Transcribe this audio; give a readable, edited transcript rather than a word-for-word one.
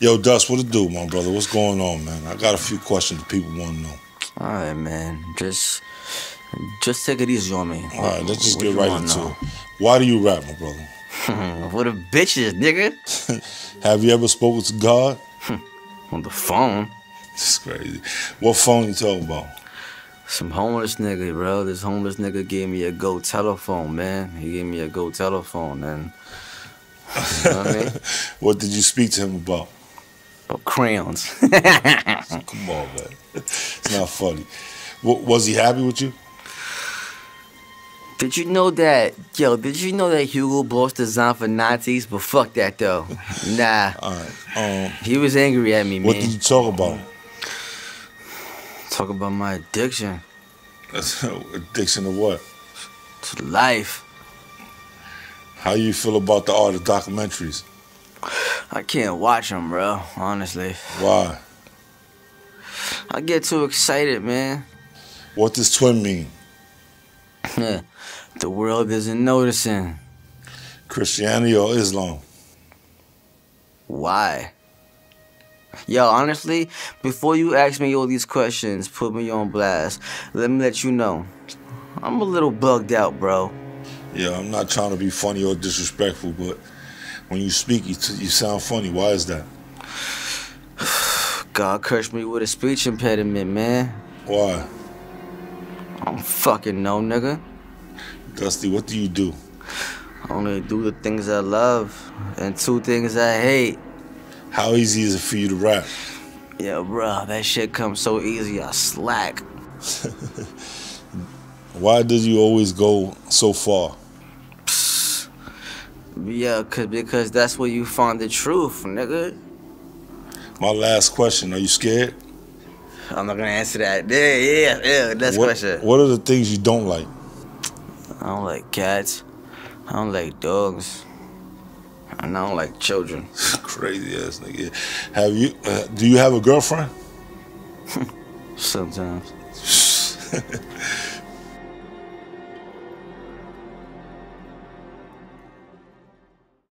Yo, Dust, what it do, my brother? What's going on, man? I got a few questions that people want to know. All right, man. Just take it easy on me. All right, let's just get right into it. Why do you rap, my brother? What a bitch is, nigga. Have you ever spoken to God? On the phone. It's crazy. What phone you talking about? Some homeless nigga, bro. This homeless nigga gave me a Go telephone, man. He gave me a Go telephone, and you know what I mean? What did you speak to him about? About crayons. Come on, man. It's not funny. Was he happy with you? Did you know that, yo, did you know that Hugo Boss designed for Nazis? But fuck that, though. Nah. All right. He was angry at me, man. What did you talk about? Talk about my addiction. Addiction to what? To life. How you feel about the art of documentaries? I can't watch them, bro, honestly. Why? I get too excited, man. What does twin mean? The world isn't noticing. Christianity or Islam? Why? Yo, honestly, before you ask me all these questions, put me on blast. Let me let you know, I'm a little bugged out, bro. Yeah, I'm not trying to be funny or disrespectful, but when you speak, you sound funny. Why is that? God cursed me with a speech impediment, man. Why? I don't fucking know, nigga. Dusty, what do you do? I only do the things I love and two things I hate. How easy is it for you to rap? Yeah, bro, that shit comes so easy, I slack. Why did you always go so far? Yeah, because that's where you find the truth, nigga. My last question, are you scared? I'm not gonna answer that. Yeah, that's the question. What are the things you don't like? I don't like cats. I don't like dogs. And I don't like children. Crazy ass nigga. Have you? Do you have a girlfriend? Sometimes.